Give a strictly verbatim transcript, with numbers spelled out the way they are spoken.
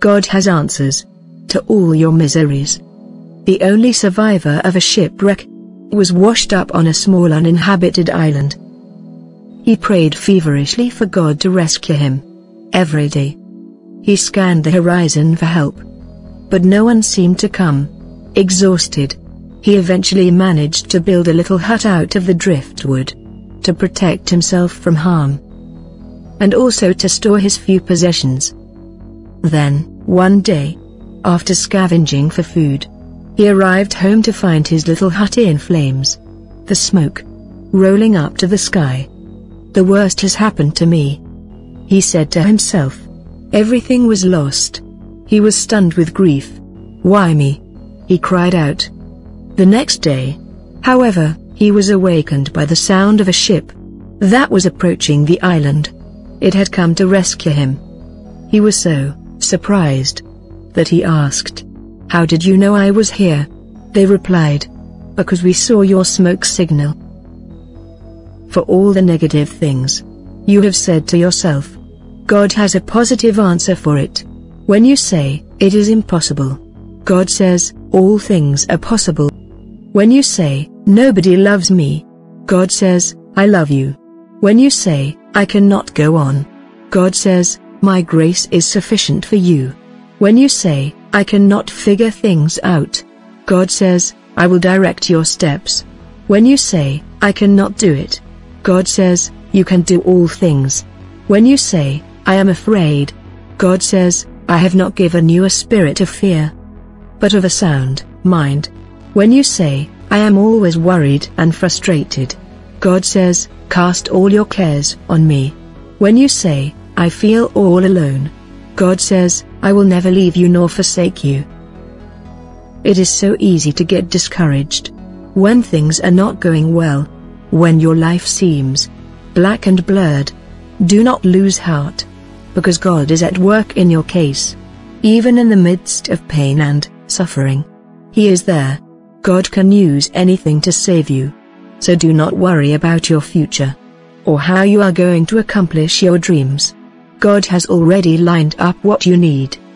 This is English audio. God has answers to all your miseries. The only survivor of a shipwreck was washed up on a small uninhabited island. He prayed feverishly for God to rescue him. Every day, he scanned the horizon for help, but no one seemed to come. Exhausted, he eventually managed to build a little hut out of the driftwood, to protect himself from harm, and also to store his few possessions. Then, one day, after scavenging for food, he arrived home to find his little hut in flames, the smoke rolling up to the sky. "The worst has happened to me," he said to himself. Everything was lost. He was stunned with grief. "Why me?" he cried out. The next day, however, he was awakened by the sound of a ship that was approaching the island. It had come to rescue him. He was so surprised that he asked, "How did you know I was here?" They replied, "Because we saw your smoke signal. For all the negative things you have said to yourself, God has a positive answer for it. When you say, 'It is impossible,' God says, 'All things are possible.' When you say, 'Nobody loves me,' God says, 'I love you.' When you say, 'I cannot go on,' God says, 'My grace is sufficient for you.' When you say, 'I cannot figure things out,' God says, 'I will direct your steps.' When you say, 'I cannot do it,' God says, 'You can do all things.' When you say, 'I am afraid,' God says, 'I have not given you a spirit of fear, but of a sound mind.' When you say, 'I am always worried and frustrated,' God says, 'Cast all your cares on me.' When you say, 'I feel all alone,' God says, 'I will never leave you nor forsake you.' It is so easy to get discouraged when things are not going well, when your life seems black and blurred. Do not lose heart, because God is at work in your case. Even in the midst of pain and suffering, He is there. God can use anything to save you. So do not worry about your future or how you are going to accomplish your dreams. God has already lined up what you need.